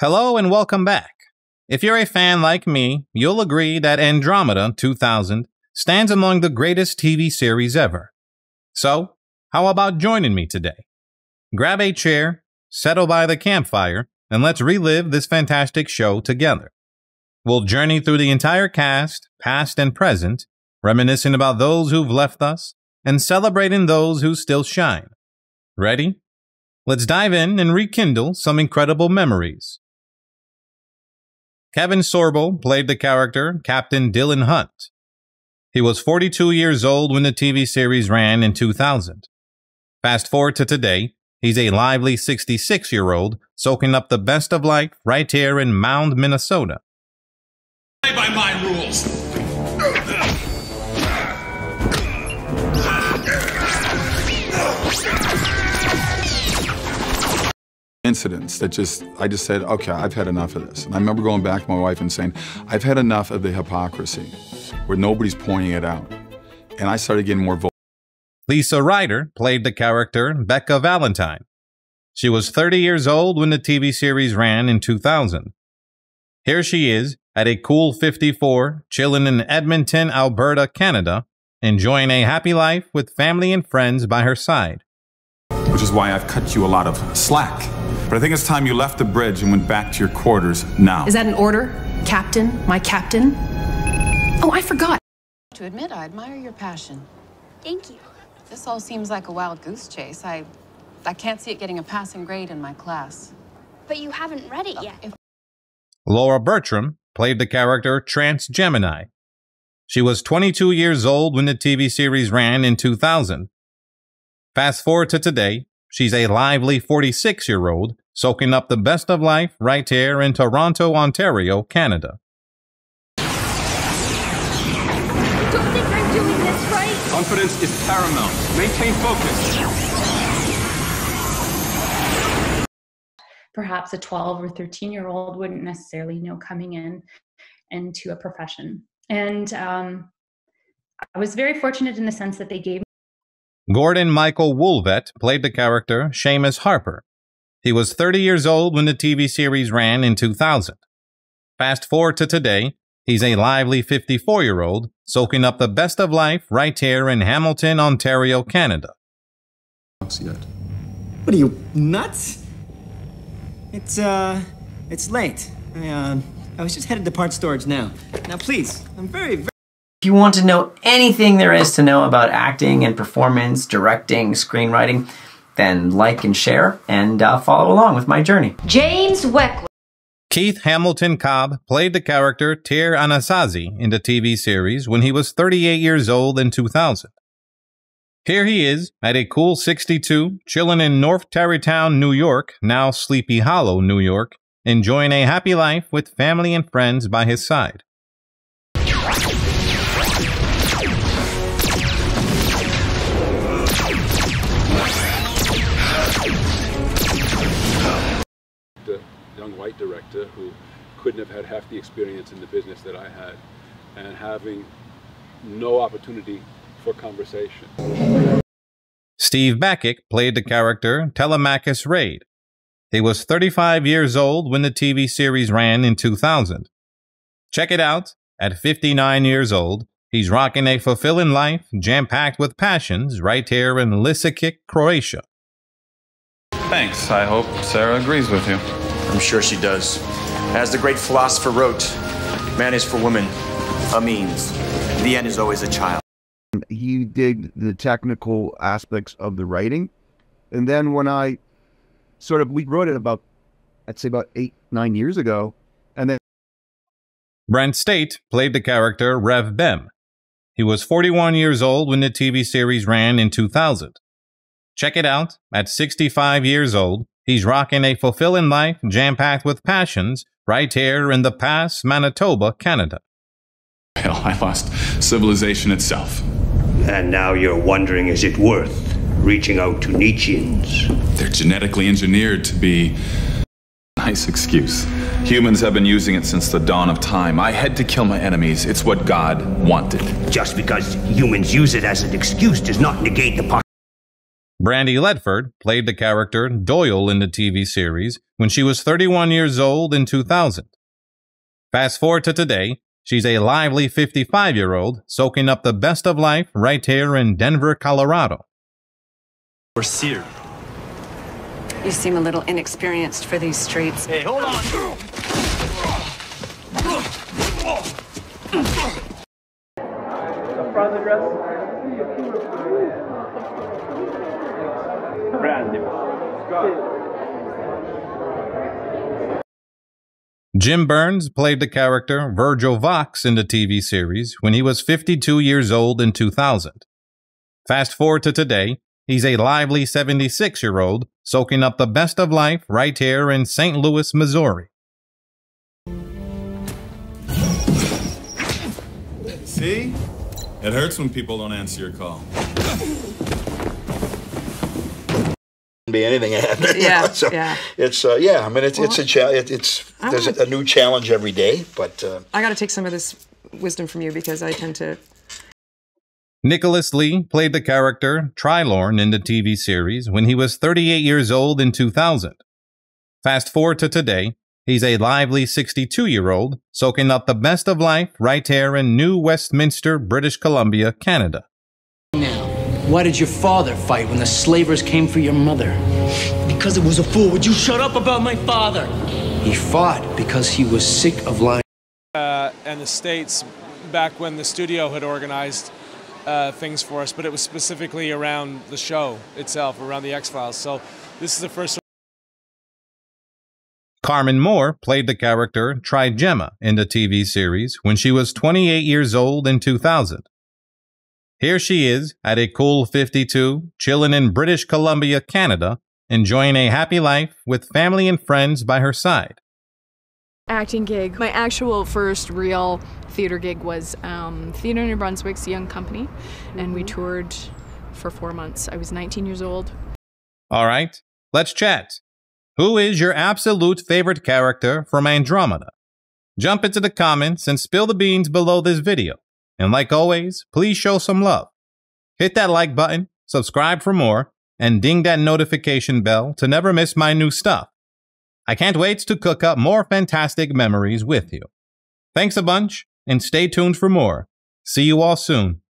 Hello and welcome back. If you're a fan like me, you'll agree that Andromeda 2000 stands among the greatest TV series ever. So, how about joining me today? Grab a chair, settle by the campfire, and let's relive this fantastic show together. We'll journey through the entire cast, past and present, reminiscing about those who've left us, and celebrating those who still shine. Ready? Let's dive in and rekindle some incredible memories. Kevin Sorbo played the character Captain Dylan Hunt. He was 42 years old when the TV series ran in 2000. Fast forward to today, he's a lively 66-year-old soaking up the best of life right here in Mound, Minnesota. Play by my rules. Incidents that I just said, okay, I've had enough of this. And I remember going back to my wife and saying, I've had enough of the hypocrisy where nobody's pointing it out. And I started getting more vocal. Lisa Ryder played the character Becca Valentine. She was 30 years old when the TV series ran in 2000. Here she is at a cool 54, chilling in Edmonton, Alberta, Canada, enjoying a happy life with family and friends by her side. Which is why I've cut you a lot of slack. But I think it's time you left the bridge and went back to your quarters now. Is that an order, Captain? My captain? Oh, I forgot. To admit, I admire your passion. Thank you. This all seems like a wild goose chase. I can't see it getting a passing grade in my class. But you haven't read it yet. Laura Bertram played the character Trans Gemini. She was 22 years old when the TV series ran in 2000. Fast forward to today, she's a lively 46-year-old, soaking up the best of life right here in Toronto, Ontario, Canada. Don't think I'm doing this right. Confidence is paramount. Maintain focus. Perhaps a 12 or 13-year-old wouldn't necessarily know coming in into a profession. And I was very fortunate in the sense that they gave me. Gordon Michael Woolvett played the character Seamus Harper. He was 30 years old when the TV series ran in 2000. Fast forward to today, he's a lively 54-year-old soaking up the best of life right here in Hamilton, Ontario, Canada. What are you, nuts? It's late. I was just headed to part storage now. Now please, I'm very, very... If you want to know anything there is to know about acting and performance, directing, screenwriting, then like and share and follow along with my journey. James Weckler. Keith Hamilton Cobb played the character Tyr Anasazi in the TV series when he was 38 years old in 2000. Here he is at a cool 62, chilling in North Tarrytown, New York, now Sleepy Hollow, New York, enjoying a happy life with family and friends by his side. Young white director who couldn't have had half the experience in the business that I had, and having no opportunity for conversation. Steve Bakic played the character Telemachus Reid. He was 35 years old when the TV series ran in 2000. Check it out, at 59 years old, he's rocking a fulfilling life jam-packed with passions right here in Lisikic, Croatia. Thanks, I hope Sarah agrees with you. I'm sure she does. As the great philosopher wrote, man is for woman a means. The end is always a child. He did the technical aspects of the writing. And then when I sort of, we wrote it about, I'd say about 8, 9 years ago. And then Brent Stait played the character Rev Bem. He was 41 years old when the TV series ran in 2000. Check it out, at 65 years old, he's rocking a fulfilling life jam-packed with passions right here in the Pass, Manitoba, Canada. Hell, I lost civilization itself. And now you're wondering, is it worth reaching out to Nietzscheans? They're genetically engineered to be... Nice excuse. Humans have been using it since the dawn of time. I had to kill my enemies. It's what God wanted. Just because humans use it as an excuse does not negate the possibility. Brandy Ledford played the character Doyle in the TV series when she was 31 years old in 2000. Fast forward to today, she's a lively 55-year-old soaking up the best of life right here in Denver, Colorado. We're seared. You seem a little inexperienced for these streets. Hey, hold on! Front address. Brandy. Jim Burns played the character Virgil Vox in the TV series when he was 52 years old in 2000. Fast forward to today, he's a lively 76-year-old soaking up the best of life right here in St. Louis, Missouri. See? It hurts when people don't answer your call. Be anything happening. Yeah, you know? So yeah. It's yeah. I mean, it's a challenge. It's there's a new challenge every day. But I got to take some of this wisdom from you because I tend to. Nicholas Lee played the character Trilorn in the TV series when he was 38 years old in 2000. Fast forward to today. He's a lively 62-year-old, soaking up the best of life right here in New Westminster, British Columbia, Canada. Now, why did your father fight when the slavers came for your mother? Because it was a fool. Would you shut up about my father? He fought because he was sick of lying. And the States, back when the studio had organized things for us, but it was specifically around the show itself, around the X-Files. So this is the first... Carmen Moore played the character Trigemma in the TV series when she was 28 years old in 2000. Here she is at a cool 52, chilling in British Columbia, Canada, enjoying a happy life with family and friends by her side. Acting gig. My actual first real theater gig was Theater New Brunswick's Young Company, and we toured for 4 months. I was 19 years old. All right, let's chat. Who is your absolute favorite character from Andromeda? Jump into the comments and spill the beans below this video. And like always, please show some love. Hit that like button, subscribe for more, and ding that notification bell to never miss my new stuff. I can't wait to cook up more fantastic memories with you. Thanks a bunch, and stay tuned for more. See you all soon.